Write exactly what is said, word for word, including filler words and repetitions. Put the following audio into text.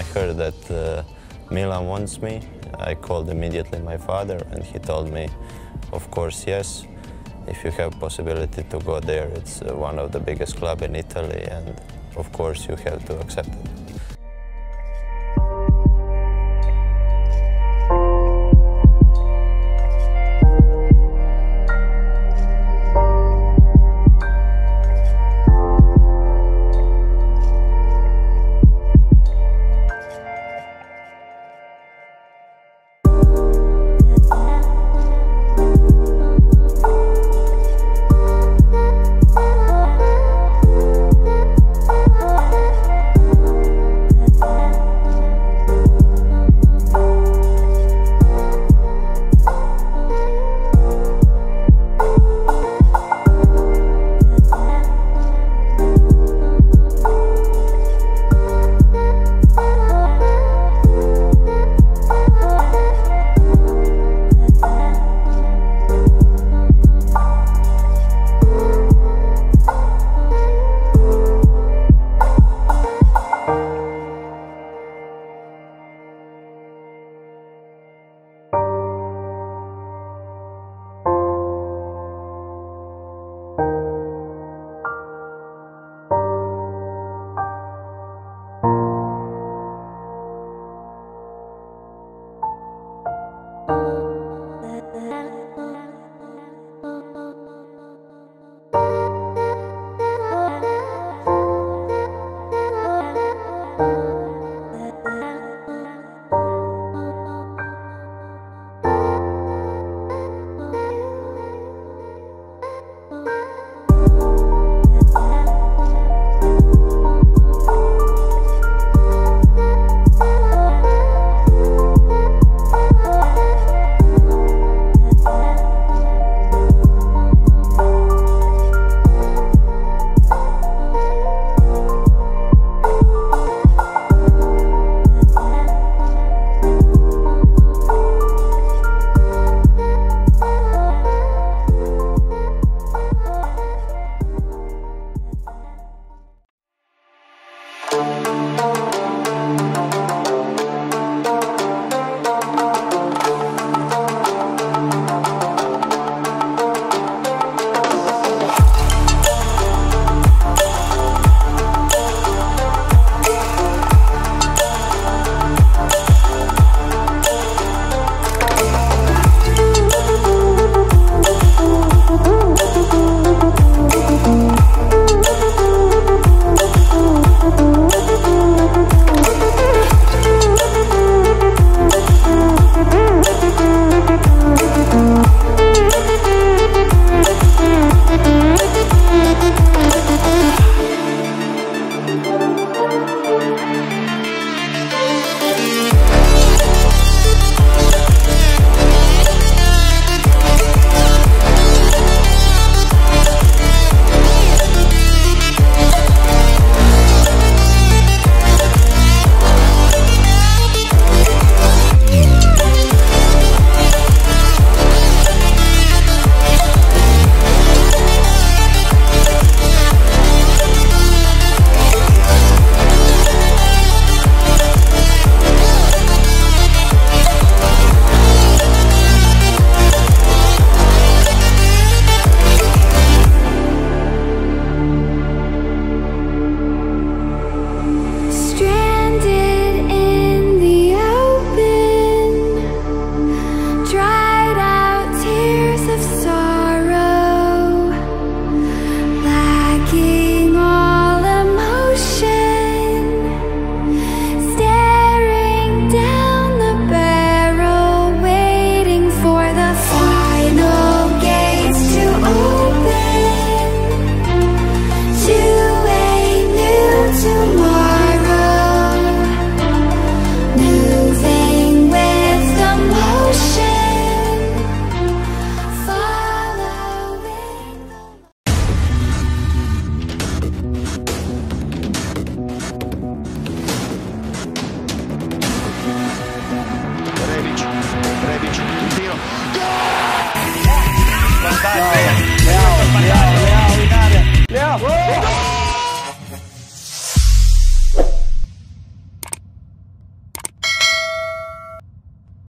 I heard that uh, Milan wants me, I called immediately my father, and he told me, of course, yes. If you have possibility to go there, it's uh, one of the biggest clubs in Italy, and of course you have to accept it.